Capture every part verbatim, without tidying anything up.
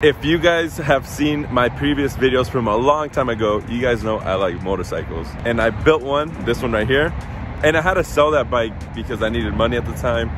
If you guys have seen my previous videos from a long time ago, you guys know I like motorcycles. And I built one, this one right here, and I had to sell that bike because I needed money at the time.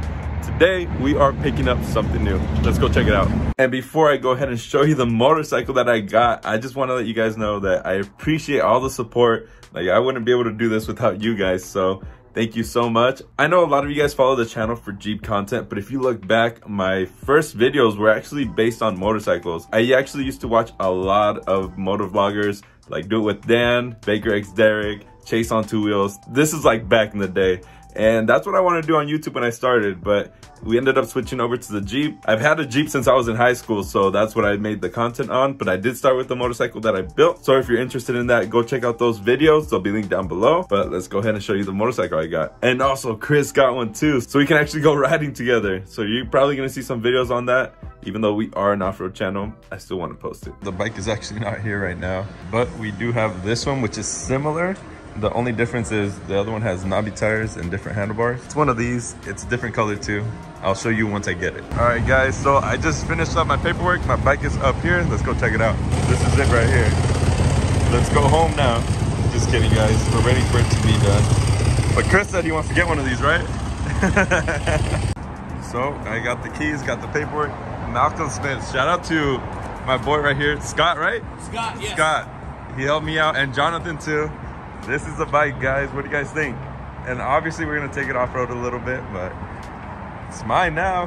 Today, we are picking up something new. Let's go check it out. And before I go ahead and show you the motorcycle that I got, I just want to let you guys know that I appreciate all the support. Like, I wouldn't be able to do this without you guys, so thank you so much. I know a lot of you guys follow the channel for Jeep content, but if you look back, my first videos were actually based on motorcycles. I actually used to watch a lot of motor vloggers, like Do It With Dan, Baker X Derek, Chase on Two Wheels. This is like back in the day. And that's what I wanted to do on YouTube when I started, but we ended up switching over to the Jeep. I've had a Jeep since I was in high school, so that's what I made the content on, but I did start with the motorcycle that I built. So if you're interested in that, go check out those videos. They'll be linked down below, but let's go ahead and show you the motorcycle I got. And also Chris got one too, so we can actually go riding together. So you're probably gonna see some videos on that. Even though we are an off-road channel, I still wanna post it. The bike is actually not here right now, but we do have this one, which is similar. The only difference is the other one has knobby tires and different handlebars. It's one of these. It's a different color too. I'll show you once I get it. All right, guys. So I just finished up my paperwork. My bike is up here. Let's go check it out. This is it right here. Let's go home now. Just kidding, guys. We're ready for it to be done. But Chris said he wants to get one of these, right? So I got the keys, got the paperwork. Malcolm Smith. Shout out to my boy right here. Scott, right? Scott, yes. Scott. He helped me out. And Jonathan too. This is the bike, guys. What do you guys think? And obviously we're gonna take it off-road a little bit, but it's mine now.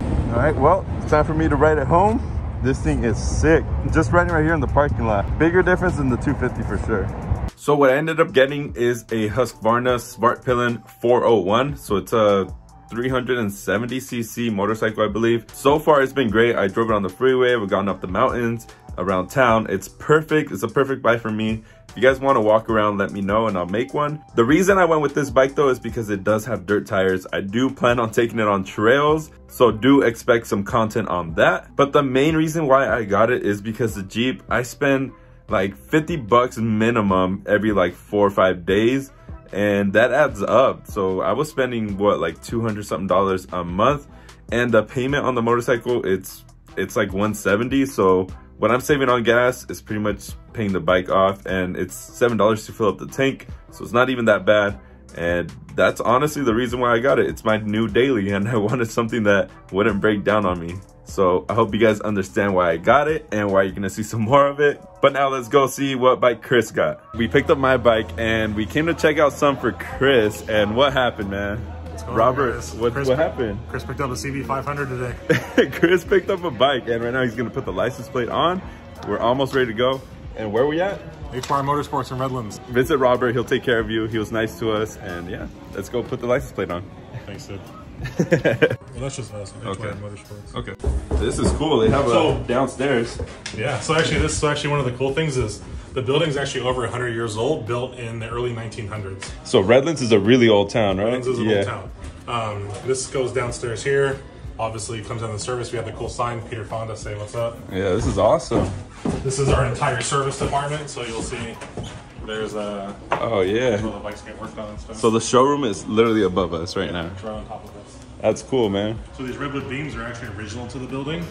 All right, well, it's time for me to ride it home. This thing is sick. Just riding right here in the parking lot. Bigger difference than the two fifty for sure. So what I ended up getting is a Husqvarna Svartpilen four oh one. So it's a three hundred seventy c c motorcycle, I believe. So far, it's been great. I drove it on the freeway. We've gone up the mountains, around town. It's perfect. It's a perfect bike for me. If you guys want to walk around, let me know and I'll make one. The reason I went with this bike though is because it does have dirt tires. I do plan on taking it on trails, so do expect some content on that. But the main reason why I got it is because the Jeep, I spend like fifty bucks minimum every like four or five days. And that adds up. So I was spending what, like two hundred something dollars a month, and the payment on the motorcycle, it's it's like one seventy. So what I'm saving on gas is pretty much paying the bike off, and it's seven dollars to fill up the tank, so it's not even that bad. And that's honestly the reason why I got it. It's my new daily, and I wanted something that wouldn't break down on me. So I hope you guys understand why I got it and why you're gonna see some more of it. But now let's go see what bike Chris got. We picked up my bike and we came to check out some for Chris. And what happened, man? Robert, what, what happened? Chris picked up a C B five hundred today. Chris picked up a bike, and right now he's going to put the license plate on. We're almost ready to go. And where are we at? H W I Motorsports in Redlands. Visit Robert. He'll take care of you. He was nice to us. And yeah, let's go put the license plate on. Thanks, dude. Well, that's just us. Okay. Motorsports. Okay. This is cool. They have so, a downstairs. Yeah. So actually, this is actually one of the cool things is the building's actually over one hundred years old, built in the early nineteen hundreds. So Redlands is a really old town, right? Redlands is an yeah. old town. Um, this goes downstairs here. Obviously, it comes down the service. We have the cool sign, Peter Fonda, say what's up. Yeah, this is awesome. This is our entire service department. So you'll see there's a... Oh, yeah. Where the bikes get worked on and stuff. So the showroom is literally above us right yeah, now. It's right on top of us. That's cool, man. So these redwood beams are actually original to the building.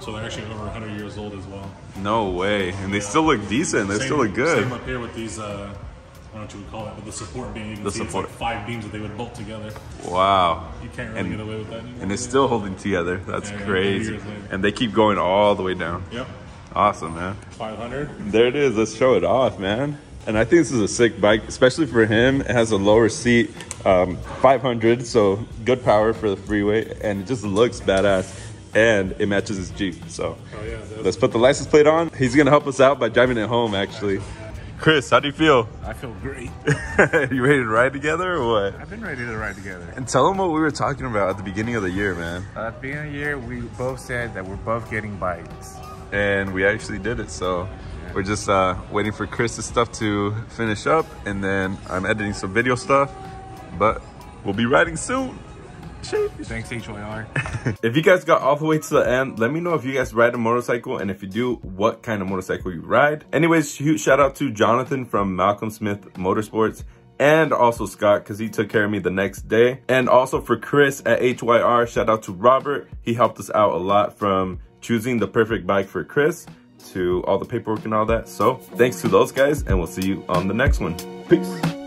So they're actually over one hundred years old as well. No way. And they yeah. still look decent. They same, still look good. Same up here with these... Uh, I don't know what you would call that, but the support beam, you can the see support. It's like five beams that they would bolt together. Wow. You can't really and, get away with that anymore. And it's still holding together. That's yeah, crazy. And they keep going all the way down. Yep. Awesome, man. five hundred. There it is. Let's show it off, man. And I think this is a sick bike, especially for him. It has a lower seat, um, five hundred, so good power for the freeway. And it just looks badass. And it matches his Jeep. So oh, yeah, let's put the license plate on. He's going to help us out by driving it home, actually. Chris, how do you feel? I feel great. You ready to ride together or what? I've been ready to ride together. And tell them what we were talking about at the beginning of the year, man. Uh, at the beginning of the year, we both said that we're both getting bikes. And we actually did it, so yeah. we're just uh, waiting for Chris's stuff to finish up. And then I'm editing some video stuff, but we'll be riding soon. Thanks, H W I. If you guys got all the way to the end, let me know if you guys ride a motorcycle, and if you do, what kind of motorcycle you ride. Anyways, huge shout out to Jonathan from Malcolm Smith Motorsports, and also Scott, because he took care of me the next day. And also for Chris at H Y R, shout out to Robert. He helped us out a lot from choosing the perfect bike for Chris to all the paperwork and all that. So thanks to those guys, and we'll see you on the next one. Peace.